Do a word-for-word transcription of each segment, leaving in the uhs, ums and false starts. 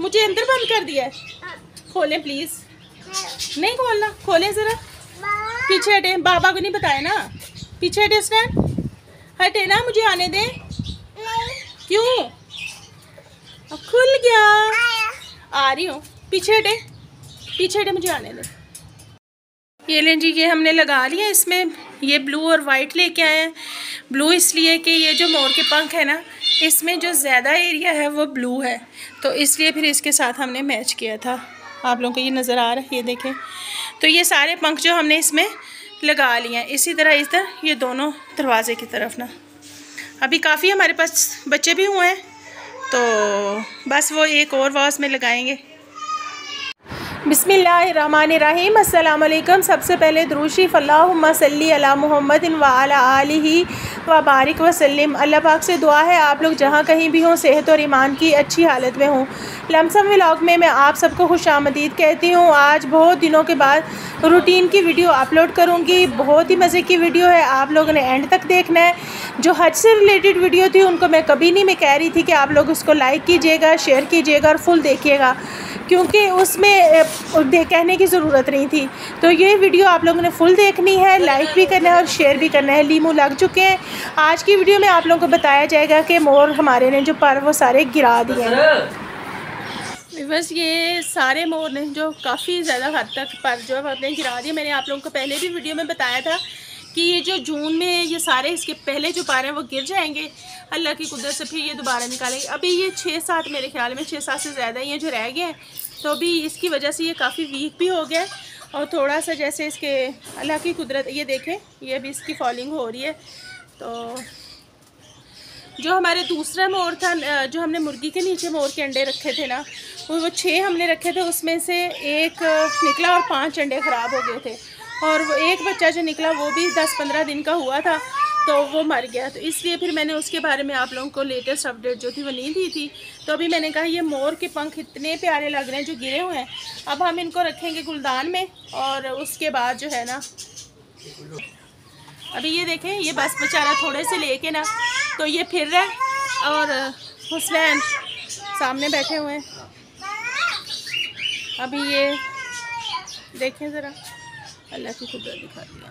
मुझे अंदर बंद कर दिया है। खोलें प्लीज। नहीं खोलना, खोलें जरा। पीछे हटे, बाबा को नहीं बताया ना। पीछे हटे, स्टैंड हटे ना, मुझे आने दे। क्यों? अब खुल गया। आ रही हूँ, पीछे हटे, पीछे हटे, मुझे आने दे। ये लें जी, ये हमने लगा लिया। इसमें ये ब्लू और वाइट लेके आए हैं। ब्लू इसलिए कि ये जो मोर के पंख है ना, इसमें जो ज़्यादा एरिया है वो ब्लू है, तो इसलिए फिर इसके साथ हमने मैच किया था। आप लोगों को ये नज़र आ रहा है, ये देखें। तो ये सारे पंख जो हमने इसमें लगा लिए हैं, इसी तरह इस तरह ये दोनों दरवाजे की तरफ ना। अभी काफ़ी हमारे पास बच्चे भी हुए हैं, तो बस वो एक और वास में लगाएंगे। बिस्मिल्लाहिर्रहमानिर्रहीम। अस्सलामुअलैकुम। सबसे पहले दुरूशी फ़ल्लाहुम्मा सल्ली अला मुहम्मदिन व अला आलिही व बारिक वसल्लिम। अल्लाह पाक से दुआ है आप लोग जहाँ कहीं भी हों, सेहत और ईमान की अच्छी हालत में हों। लमसम व्लॉग में मैं आप सबको खुश आमदीद कहती हूँ। आज बहुत दिनों के बाद रूटीन की वीडियो अपलोड करूँगी। बहुत ही मज़े की वीडियो है, आप लोगों ने एंड तक देखना है। जो हज से रिलेटेड वीडियो थी उनको मैं कभी नहीं, मैं कह रही थी कि आप लोग उसको लाइक कीजिएगा, शेयर कीजिएगा और फुल देखिएगा, क्योंकि उसमें दे कहने की ज़रूरत नहीं थी। तो ये वीडियो आप लोगों ने फुल देखनी है, लाइक भी करना है और शेयर भी करना है। लीमू लग चुके हैं। आज की वीडियो में आप लोगों को बताया जाएगा कि मोर हमारे ने जो पर वो सारे गिरा दिए हैं। बस ये सारे मोर ने जो काफ़ी ज़्यादा हद तक पर जो हमने गिरा दिए। मैंने आप लोगों को पहले भी वीडियो में बताया था कि ये जो जून में ये सारे इसके पहले जो पारे हैं वो गिर जाएंगे। अल्लाह की कुदरत से फिर ये दोबारा निकालेंगे। अभी ये छः सात मेरे ख्याल में छः सात से ज़्यादा ही हैं जो रह गए हैं, तो अभी इसकी वजह से ये काफ़ी वीक भी हो गया और थोड़ा सा जैसे इसके अल्लाह की कुदरत। ये देखें, ये भी इसकी फॉलिंग हो रही है। तो जो हमारे दूसरा मोर था, जो हमने मुर्गी के नीचे मोर के अंडे रखे थे ना, वो छः हमने रखे थे, उसमें से एक निकला और पाँच अंडे ख़राब हो गए थे, और वो एक बच्चा जो निकला वो भी दस पंद्रह दिन का हुआ था, तो वो मर गया। तो इसलिए फिर मैंने उसके बारे में आप लोगों को लेटेस्ट अपडेट जो थी वो नहीं दी थी। तो अभी मैंने कहा ये मोर के पंख इतने प्यारे लग रहे हैं जो गिरे हुए हैं, अब हम इनको रखेंगे गुलदान में और उसके बाद जो है ना। अभी ये देखें, ये बस बेचारा थोड़े से लेके ना, तो ये फिर रहा है और हुसैन सामने बैठे हुए हैं। अभी ये देखें ज़रा, अल्लाह की कुदरत दिखा दिया।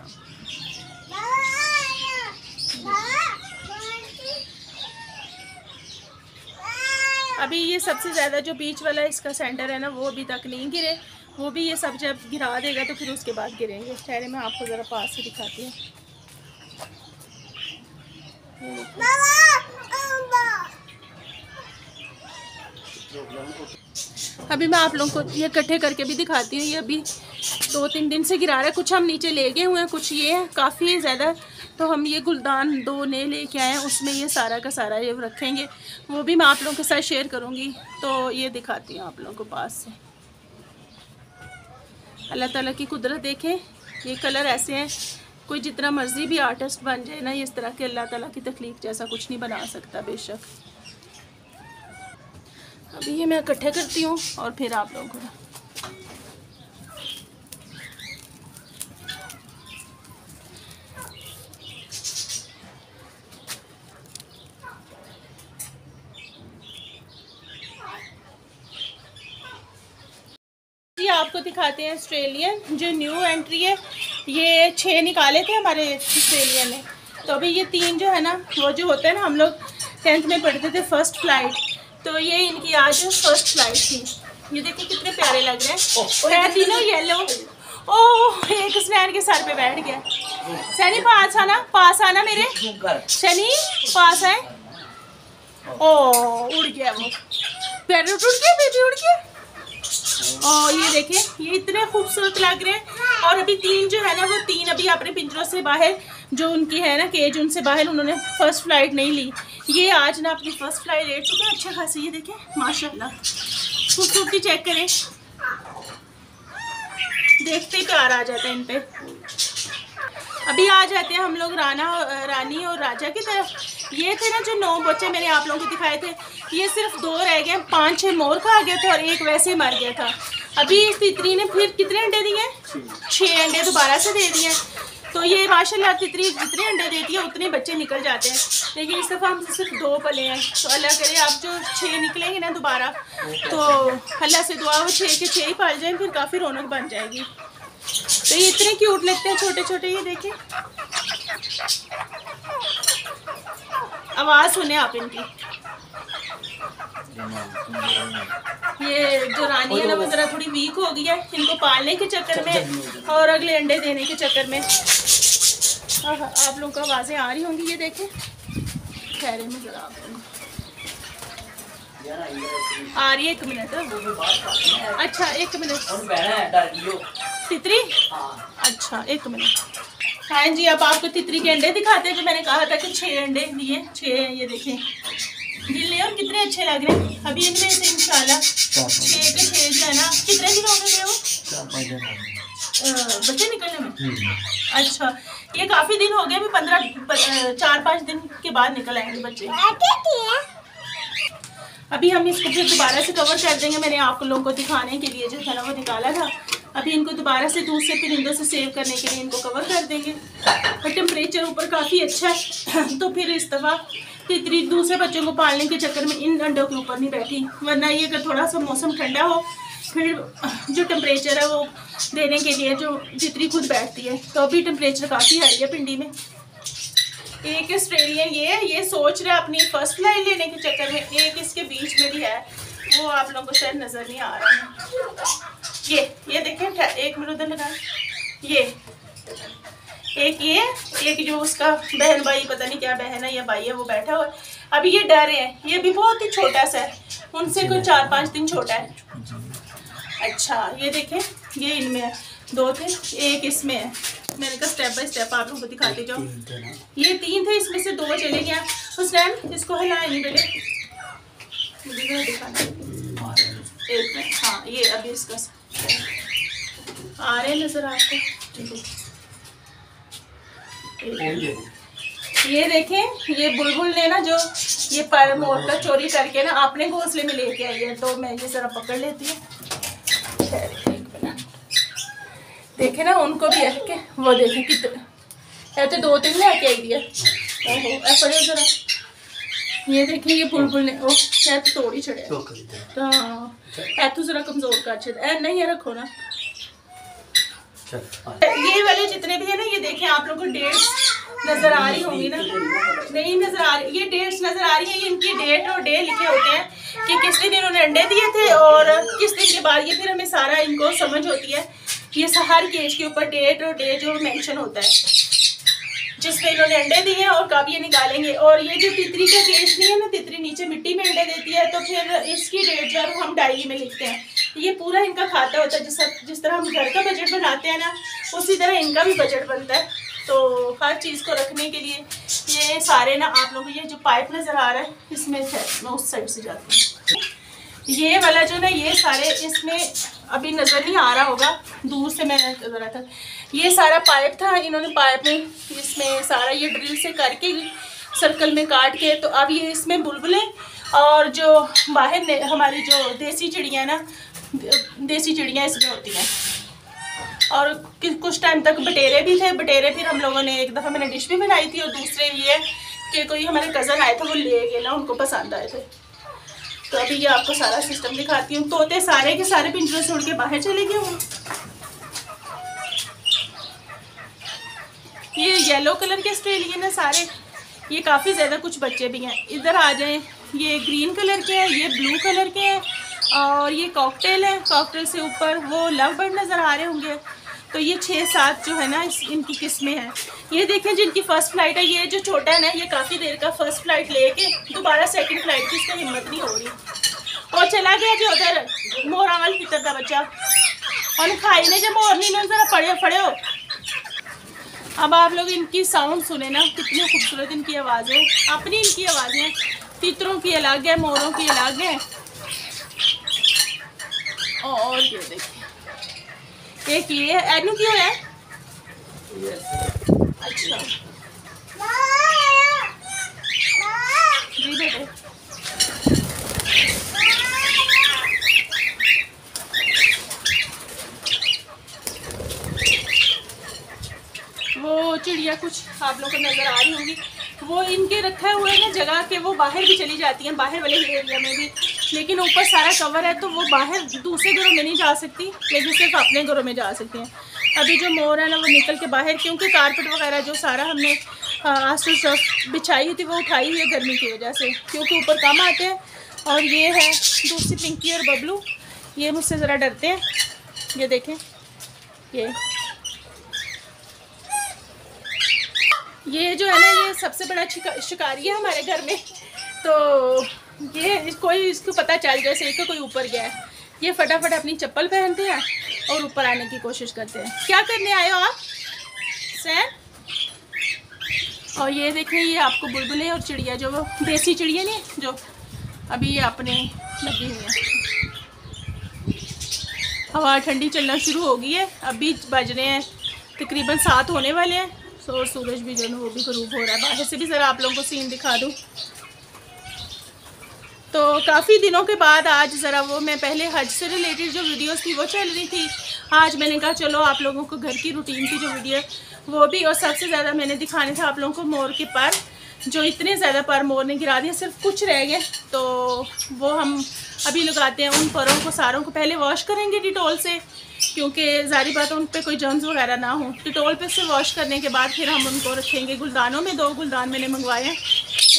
अभी ये सबसे ज़्यादा जो बीच वाला इसका सेंटर है ना, वो अभी तक नहीं गिरे। वो भी ये सब जब गिरा देगा तो फिर उसके बाद गिरेंगे। ठहरे, मैं आपको ज़रा पास से दिखाती हूँ। अभी मैं आप लोगों को ये इकट्ठे करके भी दिखाती हूँ। ये अभी दो तीन दिन से गिरा रहा है। कुछ हम नीचे ले गए हुए हैं, कुछ ये है काफ़ी ज़्यादा, तो हम ये गुलदान दो नए लेके आए हैं, उसमें ये सारा का सारा ये रखेंगे। वो भी मैं आप लोगों के साथ शेयर करूँगी। तो ये दिखाती हूँ आप लोगों को पास से। अल्लाह ताला की कुदरत देखें, ये कलर ऐसे हैं, कोई जितना मर्जी भी आर्टिस्ट बन जाए ना, इस तरह के अल्लाह ताला की तकलीफ जैसा कुछ नहीं बना सकता बेशक। अभी ये मैं इकट्ठे करती हूँ और फिर आप लोगों को। आपको दिखाते हैं ऑस्ट्रेलियन जो न्यू एंट्री है। ये छः निकाले थे हमारे ऑस्ट्रेलिया ने, तो अभी ये तीन जो है ना, वो जो होते हैं ना, हम लोग टेंथ में पढ़ते थे फर्स्ट फ्लाइट, तो ये इनकी आज फर्स्ट फ्लाइट थी। ये देखिए कितने प्यारे लग रहे हैं तीनों येलो। ओह, एक स्नैन के सर पे बैठ गया। सनी पास आना, पास आना मेरे सनी, पास आए। ओह, उड़ गया वो, पैरोट उड़ गया, बेबी उड़ गया। और ये देखें, ये इतने खूबसूरत लग रहे हैं। और अभी तीन जो है ना, वो तीन अभी अपने पिंजरों से बाहर, जो उनकी है ना केज, उनसे बाहर उन्होंने फर्स्ट फ्लाइट नहीं ली। ये आज ना अपनी फर्स्ट फ्लाइट ले चुके हैं अच्छा खासी। ये देखें, माशाल्लाह खूबसूरती चेक करें, देखते ही प्यार आ जाता है इन पे। अभी आ जाते हैं हम लोग राना, रानी और राजा की तरफ। ये थे ना जो नौ बच्चे मैंने आप लोगों को दिखाए थे, ये सिर्फ दो रह गए। पाँच छः मोर खा गए थे और एक वैसे ही मर गया था। अभी तीतरी ने फिर कितने अंडे दिए? छः अंडे दोबारा से दे दिए। तो ये माशाल्लाह तितली जितने अंडे देती है उतने बच्चे निकल जाते हैं, लेकिन इस दफ़ा हमसे सिर्फ दो पले हैं। तो अल्लाह करे आप जो छः निकलेंगे ना दोबारा, तो अल्लाह से दुआ हो छः के छः ही पाल जाएँ, फिर काफ़ी रौनक बन जाएगी। तो ये इतने क्यूट लगते हैं छोटे छोटे, ये देखें आवाज़ सुने आप इनकी। ये जो रानी है ना वो ज़रा थोड़ी वीक हो गई है, इनको पालने के चक्कर में और अगले अंडे देने के चक्कर में। आप लोगों को आवाज़ें आ रही होंगी, ये देखें ठहरे में ज़रा आ रही है। एक मिनट, अच्छा एक मिनट तितरी, अच्छा एक मिनट। हाँ जी, अब आपको तितरी के अंडे दिखाते हैं जो मैंने कहा था कि छः अंडे दिए, छः हैं ये देखें गिले, और कितने अच्छे लग रहे हैं। अभी इनमें से इंशाल्लाह छः के छः जो है ना, कितने दिन हो गए वो बच्चे निकलने में? अच्छा, ये काफ़ी दिन हो गए, अभी पंद्रह चार पाँच दिन के बाद निकल आएंगे बच्चे। अभी हम इसको फिर दोबारा से कवर कर देंगे, मैंने आप लोगों को दिखाने के लिए जो था ना वो निकाला था। अभी इनको दोबारा से दूध से परिंदों से सेव करने के लिए इनको कवर कर देंगे। और टेम्परेचर ऊपर काफ़ी अच्छा है, तो फिर इस दफ़ा तितली दूसरे बच्चों को पालने के चक्कर में इन अंडों के ऊपर नहीं बैठी, वरना ये अगर थोड़ा सा मौसम ठंडा हो फिर जो टेम्परेचर है वो देने के लिए जो तितली खुद बैठती है। तो अभी टेम्परेचर काफ़ी हाई है पिंडी में। एक ऑस्ट्रेलियन ये है, ये सोच रहा है अपनी फर्स्ट लाइन लेने के चक्कर में, एक इसके बीच में भी है, वो आप लोगों को शायद नज़र नहीं आ रहा है। ये ये देखें, एक मिनट उधर लगाएं, ये एक ये एक जो उसका बहन भाई, पता नहीं क्या बहन है या भाई है, वो बैठा हुआ है। अभी ये डर है, ये भी बहुत ही छोटा सा है, उनसे कोई चार पाँच दिन छोटा है। अच्छा ये देखें, ये इनमें है, दो थे एक इसमें है। मैंने कहा स्टेप बाय स्टेप आप लोगों को दिखाते जाओ। ये तीन थे, इसमें से दो चले गए। हुसैन इसको हिलाए नहीं बेटे, दिखाना एक में। हाँ ये अभी इसका आ रहे हैं नजर आपको। ये देखें, ये बुलबुल ने ना जो ये पर मोर का चोरी करके ना अपने घोंसले में लेके आई है, तो मैं ये जरा पकड़ लेती हूँ। देखे ना उनको भी है के, वो देखे कितने तो दो तीन लेके आई है। ओहो जरा ये देखिए, ये बुलबुल ने ओ शायद तोड़ी चढ़े तो ऐतू जरा कमजोर का अच्छे ए नहीं है, रखो ना। ये वाले जितने भी है ना, ये देखें आप लोगों को डेट्स नजर आ रही होंगी ना, नहीं नजर आ रही, ये डेट्स नजर आ रही है। ये इनकी डेट और डे लिखे होते हैं कि किस दिन इन्होंने अंडे दिए थे और किस दिन के बाद। ये फिर हमें सारा इनको समझ होती है, ये हर केज के ऊपर डेट और डे जो मेंशन होता है जिसमें इन्होंने अंडे दिए हैं और कब ये निकालेंगे। और ये जो तितली का केज नहीं है ना, तितली नीचे मिट्टी में अंडे देती है, तो फिर इसकी डेट जो है हम डायरी में लिखते हैं। ये पूरा इनका खाता होता है, जिस जिस तरह हम घर का बजट बनाते हैं ना, उसी तरह इनका भी बजट बनता है। तो हर चीज़ को रखने के लिए ये सारे ना आप लोग, ये जो पाइप नज़र आ रहा है इसमें मैं उस साइड से जाती हूँ। ये वाला जो ना, ये सारे इसमें अभी नज़र नहीं आ रहा होगा, दूर से मैंने करा था। ये सारा पाइप था, इन्होंने पाइप में इसमें सारा ये ड्रिल से करके सर्कल में काट के, तो अब ये इसमें बुलबुलें और जो बाहर ने हमारी जो देसी चिड़ियाँ ना, देसी चिड़ियाँ इसमें होती हैं। और कुछ टाइम तक बटेरे भी थे, बटेरे फिर हम लोगों ने एक दफ़ा मैंने डिश भी बनाई थी, और दूसरे ये कि कोई हमारे कज़न आए थे वो ले गए ना, उनको पसंद आए थे। तो अभी ये आपको सारा सिस्टम दिखाती हूँ। तोते सारे के सारे पिंजरे छोड़ के बाहर चले गए हुए। ये येलो कलर के ऑस्ट्रेलियन है सारे, ये काफ़ी ज़्यादा, कुछ बच्चे भी हैं। इधर आ जाएं, ये ग्रीन कलर के हैं, ये ब्लू कलर के हैं, और ये कॉकटेल है, कॉकटेल से ऊपर वो लव बर्ड नज़र आ रहे होंगे। तो ये छः सात जो है ना इनकी किस्में हैं। ये देखें जिनकी फ़र्स्ट फ्लाइट है, ये जो छोटा है ना, ये काफ़ी देर का फर्स्ट फ्लाइट लेके दोबारा सेकंड फ्लाइट की इसको हिम्मत नहीं हो रही, और चला गया जो उधर मोराल की तरह बच्चा, और खाई ने जब मोरनी में ज़रा पड़े पड़े हो। अब आप लोग इनकी साउंड सुने ना, कितनी खूबसूरत इनकी आवाज़ें, अपनी इनकी आवाज़ें। तीतरों की अलग है, मोरों की अलग है, और ये देखिए एक ये एनू क्यों है। अच्छा जी बेटे, वो वगैरह कुछ आप लोगों को नज़र आ रही होंगी, वो इनके रखा हुआ है ना जगह के, वो बाहर भी चली जाती हैं, बाहर वाले एरिया में भी, लेकिन ऊपर सारा कवर है तो वो बाहर दूसरे घरों में नहीं जा सकती, लेकिन सिर्फ अपने घरों में जा सकती हैं। अभी जो मोर है ना वो निकल के बाहर, क्योंकि कारपेट वगैरह जो सारा हमने आंसू सब बिछाई हुई थी वो उठाई हुई है गर्मी की वजह से, क्योंकि ऊपर कम आते हैं। और ये है दूसरी पिंकी और बबलू, ये मुझसे ज़रा डरते हैं, ये देखें, ये ये जो है ना ये सबसे बड़ा शिकारी है हमारे घर में। तो ये कोई इसको पता चल जाए सही कि कोई ऊपर गया है, ये फटाफट अपनी चप्पल पहनते हैं और ऊपर आने की कोशिश करते हैं। क्या करने आए हो आप सैन? और ये देखें, ये आपको बुलबुलें और चिड़िया, जो वो देसी चिड़िया नहीं जो अभी ये अपने लगी हुई है। हवा ठंडी चलना शुरू हो गई है, अभी बज रहे हैं तकरीबन सात होने वाले हैं, और सूरज भी जो है वो भी गरूब हो रहा है। बाहर से भी ज़रा आप लोगों को सीन दिखा दूँ तो काफ़ी दिनों के बाद आज ज़रा वो, मैं पहले हज से रिलेटेड जो वीडियोस थी वो चल रही थी, आज मैंने कहा चलो आप लोगों को घर की रूटीन की जो वीडियो वो भी, और सबसे ज़्यादा मैंने दिखाने था आप लोगों को मोर के पर, जो इतने ज़्यादा पर मोर ने गिरा दिया, सिर्फ कुछ रह गए तो वो हम अभी लगाते हैं। उन परों को सारों को पहले वॉश करेंगे डिटॉल से, क्योंकि जारी बात है उन पर कोई जर्म्स वगैरह ना हो। डिटॉल पे से वॉश करने के बाद फिर हम उनको रखेंगे गुलदानों में। दो गुलदान मैंने मंगवाए हैं,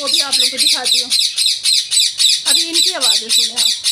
वो भी आप लोगों को दिखाती हूँ। अभी इनकी आवाज़ें सुने आप।